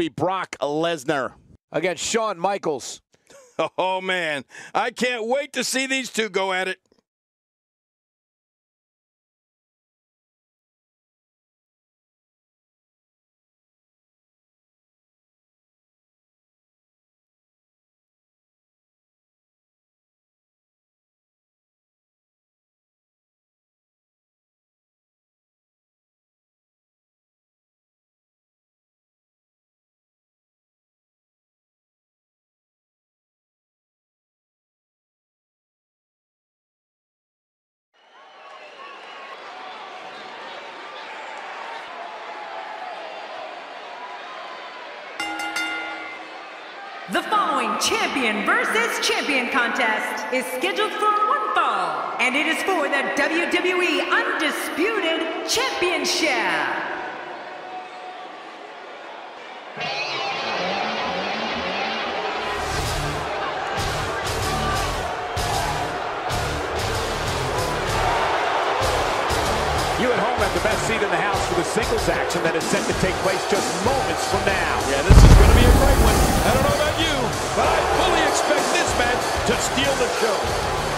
be Brock Lesnar against Shawn Michaels. Oh, man. I can't wait to see these two go at it. The following champion versus champion contest is scheduled for one fall, and it is for the WWE Undisputed Championship. The best seat in the house for the singles action that is set to take place just moments from now. Yeah, this is going to be a great one. I don't know about you, but I fully expect this match to steal the show.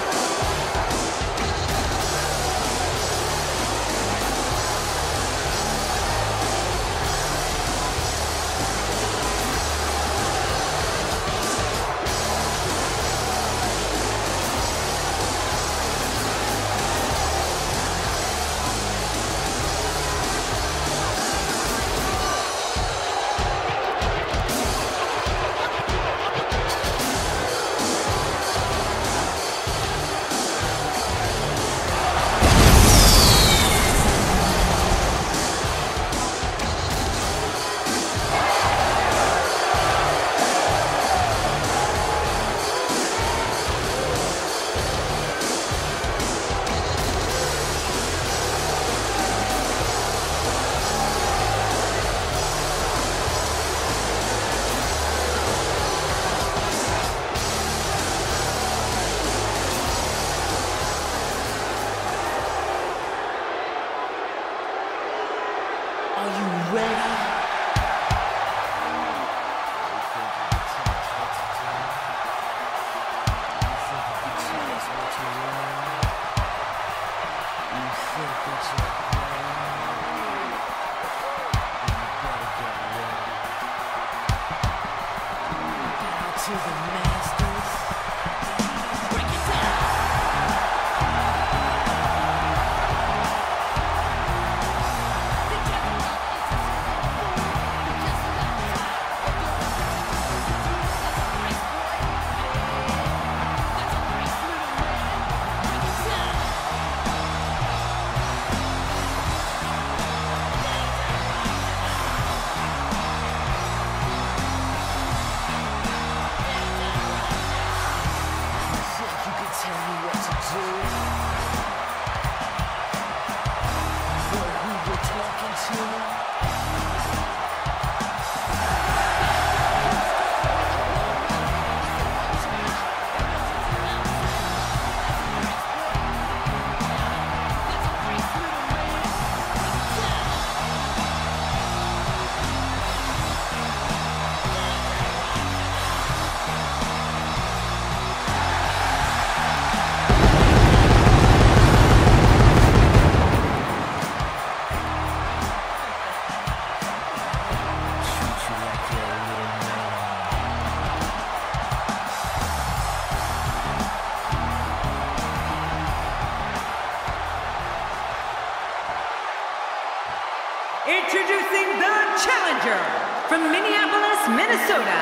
Introducing the challenger from Minneapolis, Minnesota,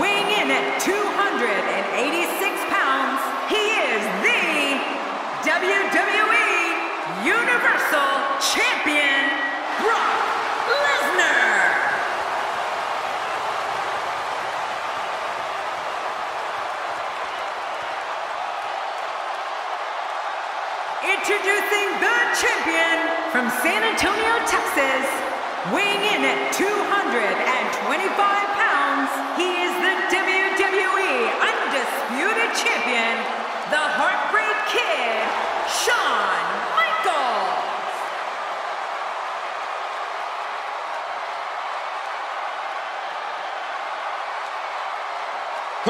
weighing in at 286 pounds, he is the WWE Universal Champion, Brock Lesnar. Introducing the champion from San Antonio, Texas, weighing in at 225 pounds, he is the WWE Undisputed Champion, the Heartbreak Kid, Shawn Michaels.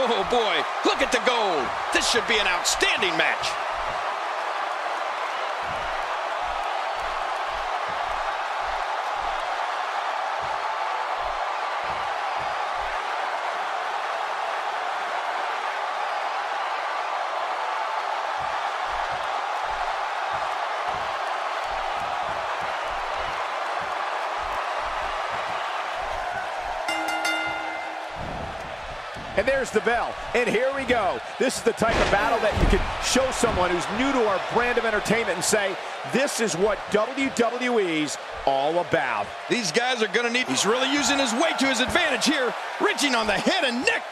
Oh boy, look at the gold. This should be an outstanding match. And there's the bell, and here we go. This is the type of battle that you can show someone who's new to our brand of entertainment and say, this is what WWE's all about. These guys are gonna need, he's really using his weight to his advantage here, reaching on the head and neck.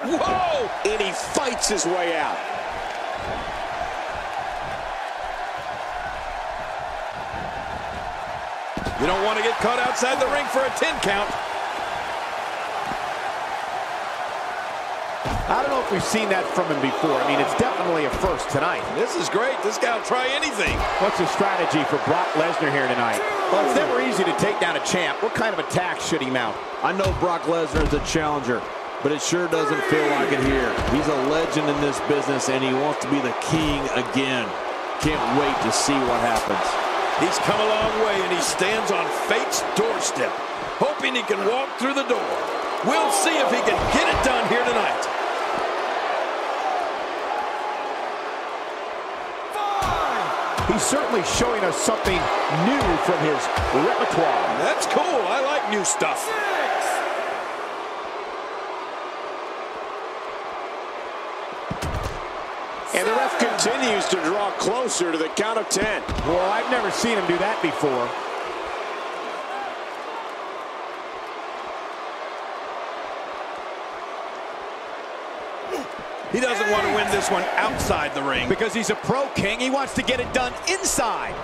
Whoa! And he fights his way out. You don't wanna get caught outside the ring for a 10 count. I don't know if we've seen that from him before. I mean, it's definitely a first tonight. This is great. This guy will try anything. What's the strategy for Brock Lesnar here tonight? Well, it's never easy to take down a champ. What kind of attack should he mount? I know Brock Lesnar is a challenger, but it sure doesn't feel like it here. He's a legend in this business, and he wants to be the king again. Can't wait to see what happens. He's come a long way, and he stands on fate's doorstep, hoping he can walk through the door. We'll see if he can get it done here tonight. He's certainly showing us something new from his repertoire. That's cool. I like new stuff. 6. And the ref continues to draw closer to the count of 10. Well, I've never seen him do that before. He doesn't want to win this one outside the ring. Because he's a pro king, he wants to get it done inside.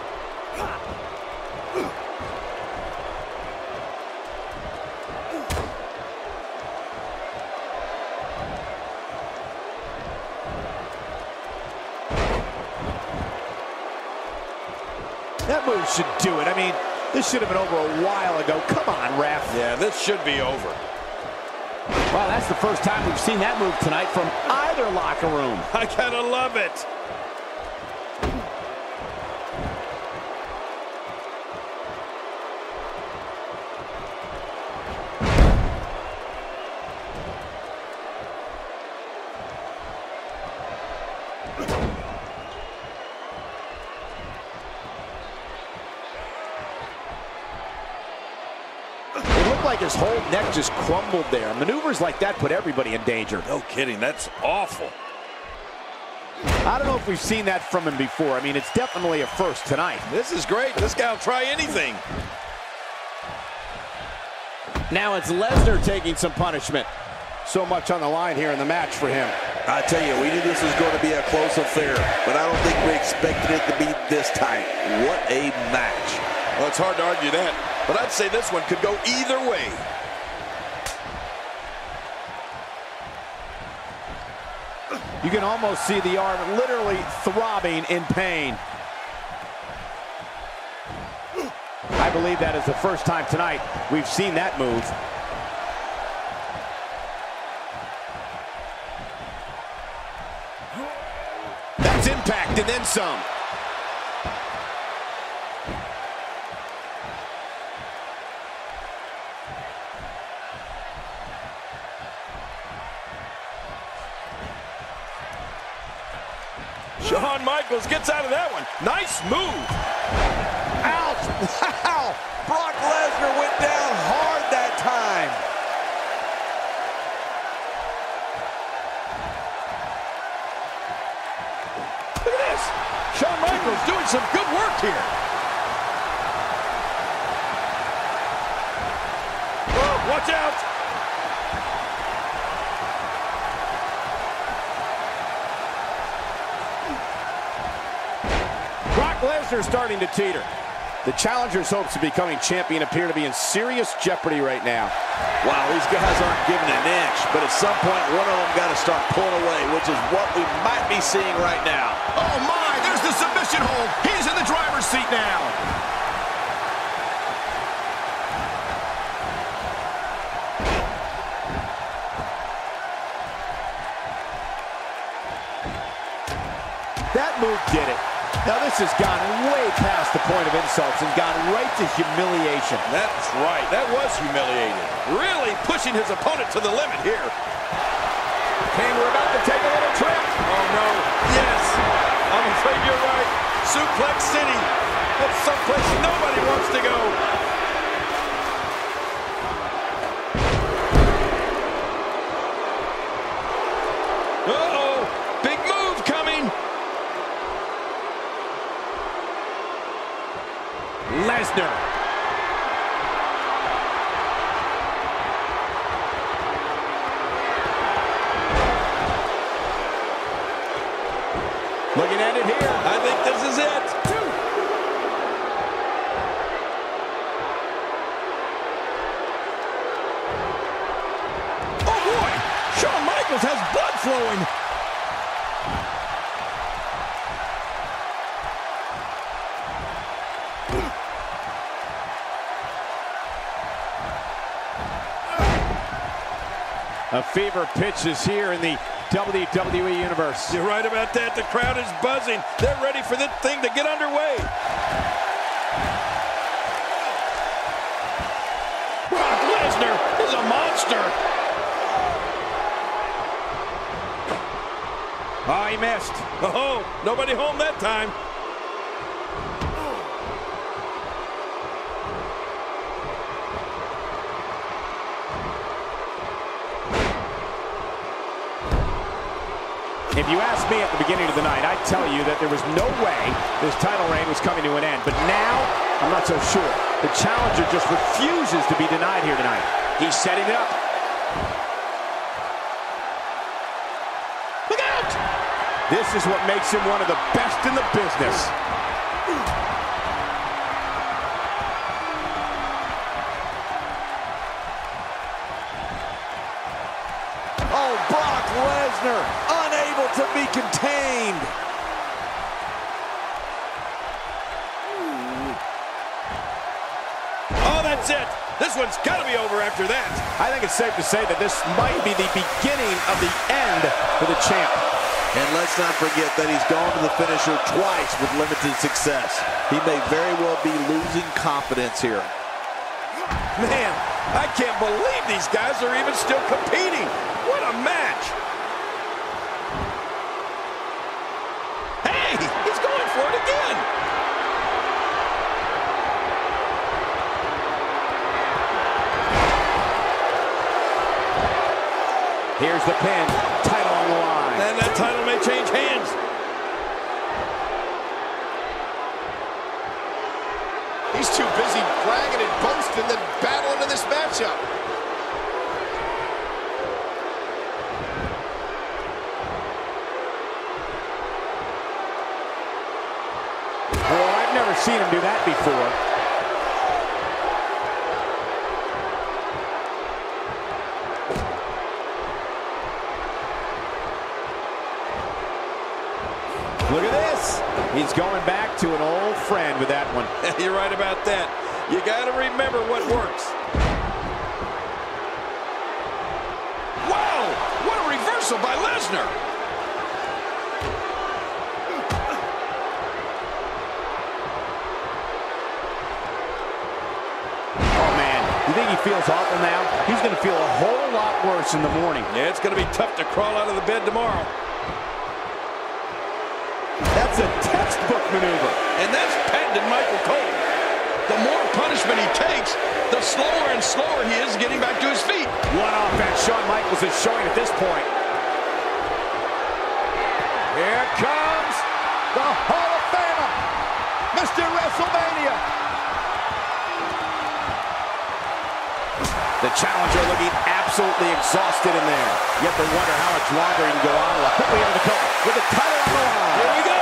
That move should do it. I mean, this should have been over a while ago. Come on, ref. Yeah, this should be over. Wow, that's the first time we've seen that move tonight from either locker room. I gotta love it. Like his whole neck just crumbled there. Maneuvers like that put everybody in danger. No kidding, that's awful. I don't know if we've seen that from him before. I mean, it's definitely a first tonight. This is great. This guy will try anything. Now it's Lesnar taking some punishment. So much on the line here in the match for him. I tell you, we knew this was going to be a close affair, but I don't think we expected it to be this tight. What a match. Well, it's hard to argue that, but I'd say this one could go either way. You can almost see the arm literally throbbing in pain. I believe that is the first time tonight we've seen that move. That's impact and then some. Shawn Michaels gets out of that one. Nice move. Ouch. Wow. Brock Lesnar went down hard that time. Look at this. Shawn Michaels doing some good work here. Oh, watch out. Lesnar starting to teeter. The challenger's hopes of becoming champion appear to be in serious jeopardy right now. Wow, these guys aren't giving an inch, but at some point, one of them got to start pulling away, which is what we might be seeing right now. Oh my, there's the submission hold. He's in the driver's seat now. move did it. Now this has gone way past the point of insults and gone right to humiliation. That's right. That was humiliating. Really pushing his opponent to the limit here. Kane, we're about to take a little trip. Oh, no. Yes. I'm afraid you're right. Suplex City. That's someplace nobody wants to go. Lesnar. Looking at it here. I think this is it. Oh, boy. Shawn Michaels has blood flowing. A fever pitch is here in the WWE Universe. You're right about that. The crowd is buzzing. They're ready for this thing to get underway. Brock Lesnar is a monster. Oh, he missed. Oh, nobody home that time. If you asked me at the beginning of the night, I'd tell you that there was no way this title reign was coming to an end. But now, I'm not so sure. The challenger just refuses to be denied here tonight. He's setting it up. Look out! This is what makes him one of the best in the business. Oh, Brock Lesnar! To be contained. Oh, that's it. This one's got to be over after that. I think it's safe to say that this might be the beginning of the end for the champ. And let's not forget that he's gone to the finisher twice with limited success. He may very well be losing confidence here. Man, I can't believe these guys are even still competing. What a match. Here's the pin, title on the line. And that title may change hands. He's too busy bragging and boasting than battling in this matchup. Well, I've never seen him do that before. Look at this. He's going back to an old friend with that one. You're right about that. You got to remember what works. Wow! What a reversal by Lesnar. Oh, man. You think he feels awful now? He's going to feel a whole lot worse in the morning. Yeah, it's going to be tough to crawl out of the bed tomorrow. That's a textbook maneuver. And that's patented Michael Cole. The more punishment he takes, the slower and slower he is getting back to his feet. What offense Shawn Michaels is showing at this point. Here comes the Hall of Famer, Mr. WrestleMania. The challenger looking absolutely exhausted in there. You have to wonder how much longer he can go on. Quickly into the cover with the title on the line. Here we go.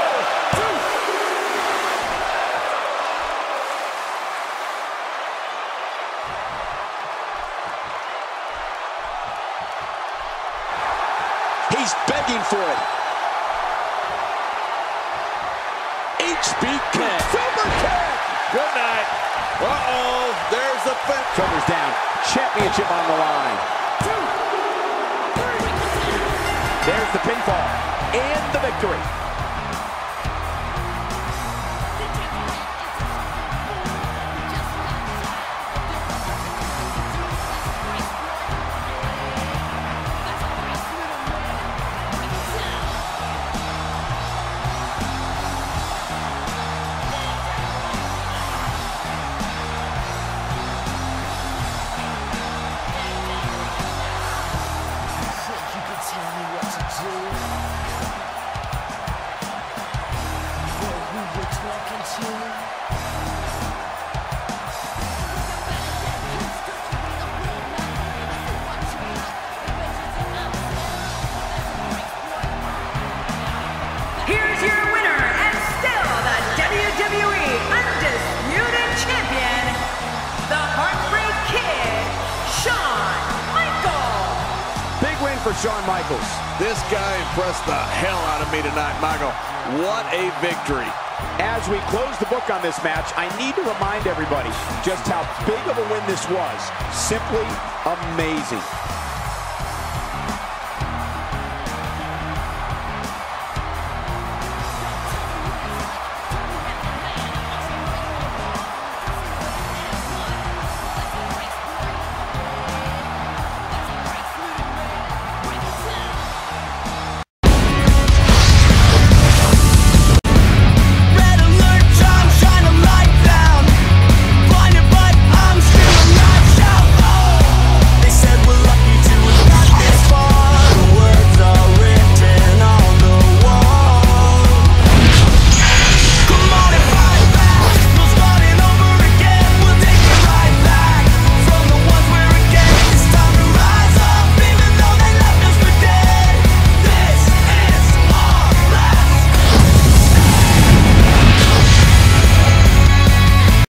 He's begging for it. HBK. Super kick. Good night. Uh-oh. There's the fence. Shoulders down. Championship on the line. 2, 3. There's the pinfall and the victory. Here's your winner and still the WWE Undisputed Champion, the Heartbreak Kid, Shawn Michaels. Big win for Shawn Michaels. This guy impressed the hell out of me tonight, Michael. What a victory. As we close the book on this match, I need to remind everybody just how big of a win this was. Simply amazing.